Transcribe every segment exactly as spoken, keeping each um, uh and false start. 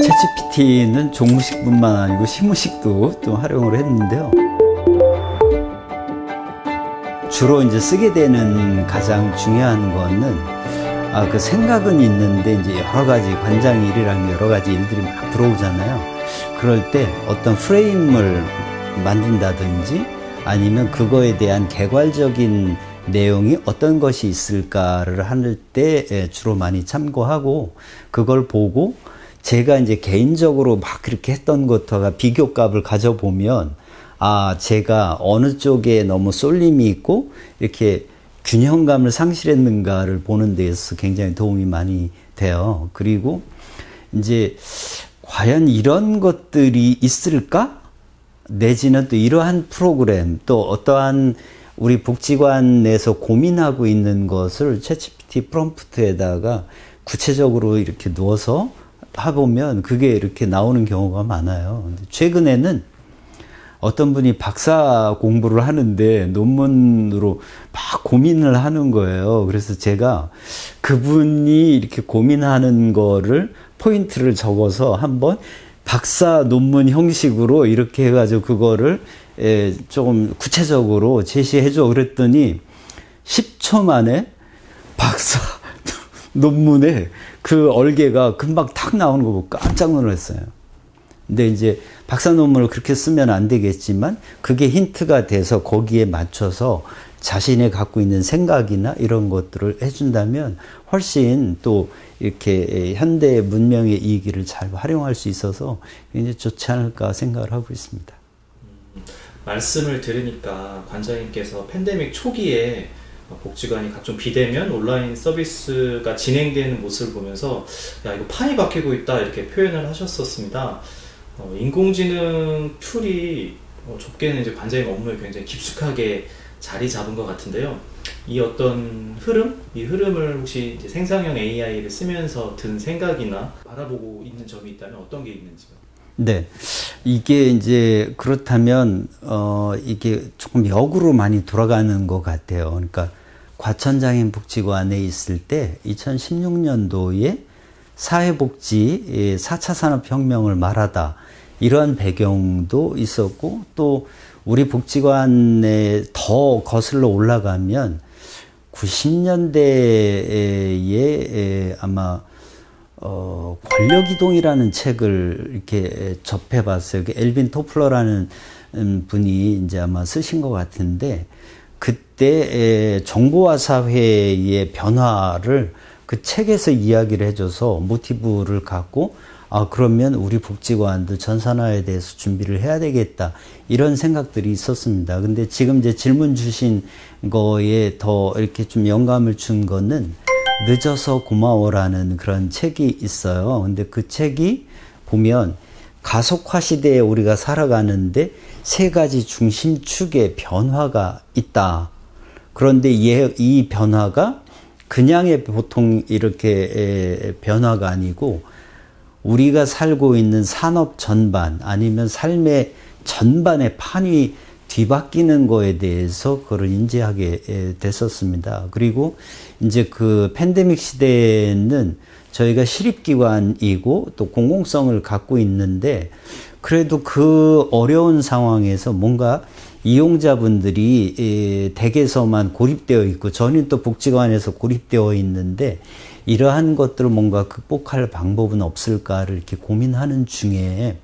챗지피티는 종무식뿐만 아니고 식무식도 좀 활용을 했는데요. 주로 이제 쓰게 되는 가장 중요한 거는 아, 그 생각은 있는데 이제 여러 가지 관장 일이랑 여러 가지 일들이 막 들어오잖아요. 그럴 때 어떤 프레임을 만든다든지 아니면 그거에 대한 개괄적인 내용이 어떤 것이 있을까를 할 때 주로 많이 참고하고, 그걸 보고 제가 이제 개인적으로 막 그렇게 했던 것과 비교값을 가져보면 아, 제가 어느 쪽에 너무 쏠림이 있고 이렇게 균형감을 상실했는가를 보는 데에서 굉장히 도움이 많이 돼요. 그리고 이제 과연 이런 것들이 있을까? 내지는 또 이러한 프로그램, 또 어떠한 우리 복지관에서 고민하고 있는 것을 챗지피티 프롬프트에다가 구체적으로 이렇게 넣어서 해보면 그게 이렇게 나오는 경우가 많아요. 최근에는 어떤 분이 박사 공부를 하는데 논문으로 막 고민을 하는 거예요. 그래서 제가 그분이 이렇게 고민하는 거를 포인트를 적어서 한번 박사 논문 형식으로 이렇게 해가지고 그거를 예, 조금 구체적으로 제시해줘 그랬더니 십 초 만에 박사 논문에 그 얼개가 금방 탁 나오는 거 보고 깜짝 놀랐어요. 근데 이제 박사 논문을 그렇게 쓰면 안 되겠지만 그게 힌트가 돼서 거기에 맞춰서 자신이 갖고 있는 생각이나 이런 것들을 해준다면 훨씬 또 이렇게 현대 문명의 이익을 잘 활용할 수 있어서 굉장히 좋지 않을까 생각을 하고 있습니다. 음, 말씀을 들으니까 관장님께서 팬데믹 초기에 복지관이 각종 비대면 온라인 서비스가 진행되는 모습을 보면서 야, 이거 판이 바뀌고 있다 이렇게 표현을 하셨었습니다. 어, 인공지능 툴이 어, 좁게는 이제 관장님 업무에 굉장히 깊숙하게 자리 잡은 것 같은데요. 이 어떤 흐름, 이 흐름을 혹시 이제 생성형 에이아이를 쓰면서 든 생각이나 바라보고 있는 점이 있다면 어떤 게 있는지요? 네, 이게 이제 그렇다면 어 이게 조금 역으로 많이 돌아가는 것 같아요. 그러니까 과천장애인 복지관에 있을 때 이천십육 년도에 사회복지 사 차 산업혁명을 말하다 이런 배경도 있었고, 또 우리 복지관에 더 거슬러 올라가면 구십 년대에 아마 어, 권력이동이라는 책을 이렇게 접해봤어요. 엘빈 토플러라는 분이 이제 아마 쓰신 것 같은데, 그때 정보화 사회의 변화를 그 책에서 이야기를 해줘서 모티브를 갖고 아, 그러면 우리 복지관도 전산화에 대해서 준비를 해야 되겠다, 이런 생각들이 있었습니다. 근데 지금 이제 질문 주신 거에 더 이렇게 좀 영감을 준 거는 늦어서 고마워라는 그런 책이 있어요. 근데 그 책이 보면 가속화 시대에 우리가 살아가는데 세 가지 중심축의 변화가 있다. 그런데 이 변화가 그냥의 보통 이렇게 변화가 아니고 우리가 살고 있는 산업 전반 아니면 삶의 전반의 판이 뒤바뀌는 거에 대해서 그걸 인지하게 됐었습니다. 그리고 이제 그 팬데믹 시대에는 저희가 실입기관이고 또 공공성을 갖고 있는데, 그래도 그 어려운 상황에서 뭔가 이용자분들이 댁에서만 고립되어 있고 저는 또 복지관에서 고립되어 있는데 이러한 것들을 뭔가 극복할 방법은 없을까를 이렇게 고민하는 중에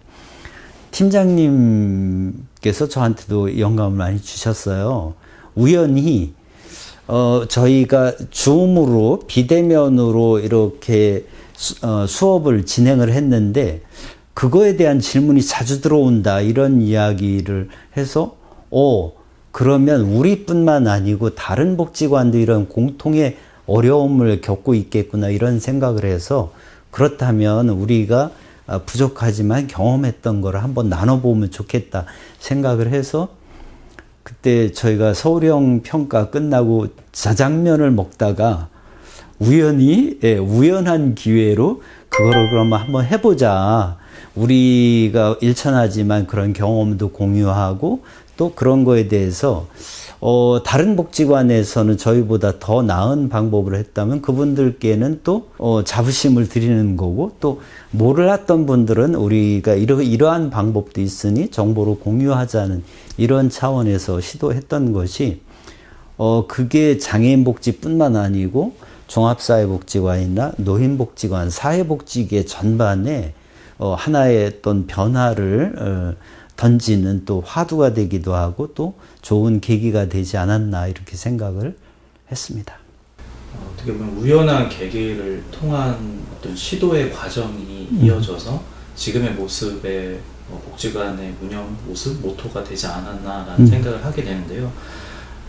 팀장님께서 저한테도 영감을 많이 주셨어요. 우연히 어, 저희가 줌으로 비대면으로 이렇게 수, 어, 수업을 진행을 했는데 그거에 대한 질문이 자주 들어온다 이런 이야기를 해서 어, 그러면 우리뿐만 아니고 다른 복지관도 이런 공통의 어려움을 겪고 있겠구나 이런 생각을 해서, 그렇다면 우리가 부족하지만 경험했던 거를 한번 나눠보면 좋겠다 생각을 해서, 그때 저희가 서울형 평가 끝나고 자장면을 먹다가 우연히 예, 우연한 기회로 그거를 그럼 한번 해보자. 우리가 일천하지만 그런 경험도 공유하고 또 그런 거에 대해서 어, 다른 복지관에서는 저희보다 더 나은 방법으로 했다면 그분들께는 또 어, 자부심을 드리는 거고, 또 몰랐던 분들은 우리가 이러, 이러한 방법도 있으니 정보를 공유하자는 이런 차원에서 시도했던 것이 어, 그게 장애인 복지뿐만 아니고 종합사회복지관이나 노인복지관, 사회복지계 전반에 어, 하나의 어떤 변화를 어, 던지는 또 화두가 되기도 하고 또 좋은 계기가 되지 않았나 이렇게 생각을 했습니다. 어떻게 보면 우연한 계기를 통한 어떤 시도의 과정이 음. 이어져서 지금의 모습에 복지관의 운영 모습, 모토가 되지 않았나라는 음. 생각을 하게 되는데요.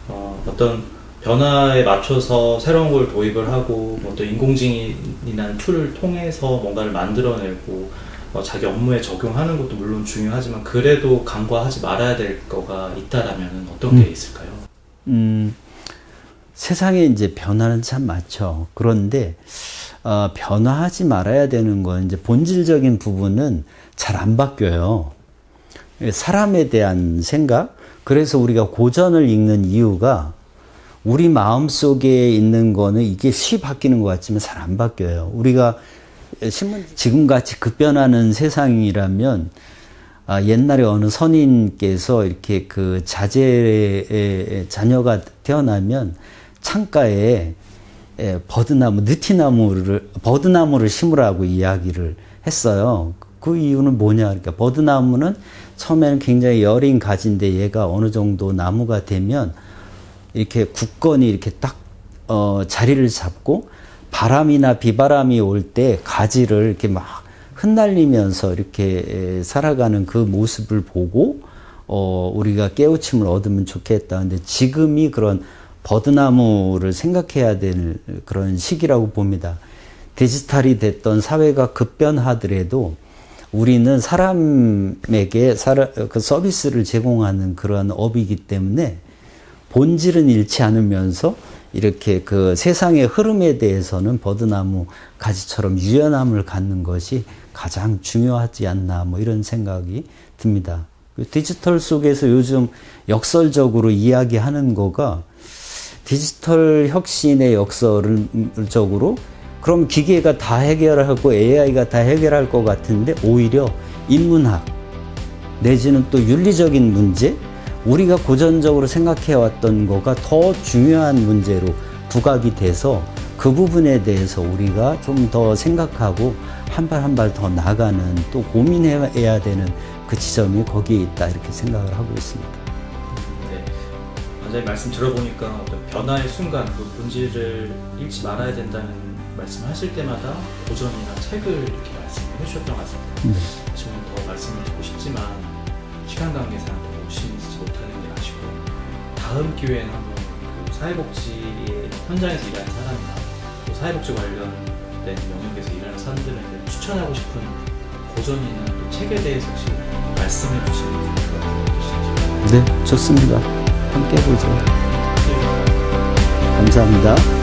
어, 어떤 변화에 맞춰서 새로운 걸 도입을 하고 뭐 또 인공지능이나 툴을 통해서 뭔가를 만들어내고 어, 자기 업무에 적용하는 것도 물론 중요하지만 그래도 간과하지 말아야 될 거가 있다라면 어떤 음. 게 있을까요? 음, 세상에 이제 변화는 참 많죠. 그런데 어, 변화하지 말아야 되는 건 이제 본질적인 부분은 잘 안 바뀌어요. 사람에 대한 생각. 그래서 우리가 고전을 읽는 이유가 우리 마음 속에 있는 거는 이게 쉬 바뀌는 것 같지만 잘 안 바뀌어요. 우리가 지금같이 급변하는 세상이라면 아, 옛날에 어느 선인께서 이렇게 그 자제의 자녀가 태어나면 창가에 버드나무, 느티나무를 버드나무를 심으라고 이야기를 했어요. 그 이유는 뭐냐? 그러니까 버드나무는 처음에는 굉장히 여린 가지인데 얘가 어느 정도 나무가 되면 이렇게 굳건히 이렇게 딱 어, 자리를 잡고 바람이나 비바람이 올 때 가지를 이렇게 막 흩날리면서 이렇게 살아가는 그 모습을 보고 어, 우리가 깨우침을 얻으면 좋겠다. 근데 지금이 그런 버드나무를 생각해야 될 그런 시기라고 봅니다. 디지털이 됐던 사회가 급변하더라도 우리는 사람에게 그 서비스를 제공하는 그런 업이기 때문에 본질은 잃지 않으면서 이렇게 그 세상의 흐름에 대해서는 버드나무 가지처럼 유연함을 갖는 것이 가장 중요하지 않나 뭐 이런 생각이 듭니다. 디지털 속에서 요즘 역설적으로 이야기하는 거가 디지털 혁신의 역설적으로 그럼 기계가 다 해결하고 에이아이가 다 해결할 것 같은데 오히려 인문학 내지는 또 윤리적인 문제, 우리가 고전적으로 생각해왔던 거가 더 중요한 문제로 부각이 돼서 그 부분에 대해서 우리가 좀 더 생각하고 한 발 한 발 더 나가는, 또 고민해야 되는 그 지점이 거기에 있다 이렇게 생각을 하고 있습니다. 네, 먼저 말씀 들어보니까 어떤 변화의 순간 그 본질을 잃지 말아야 된다는 말씀하실 때마다 고전이나 책을 이렇게 말씀해 주셨던 것 같습니다. 네. 지금 더 말씀을 듣고 싶지만 시간 관계상 오시지 못하는 게 아쉽고, 다음 기회에는 한번 그 사회복지의 현장에서 일하는 사람이나 또 사회복지 관련된 영역에서 일하는 사람들에게 추천하고 싶은 고전이나 또 책에 대해서 혹시 말씀해 주시면 좋을 것 같으시죠? 네, 좋습니다. 함께 보죠. 네. 감사합니다.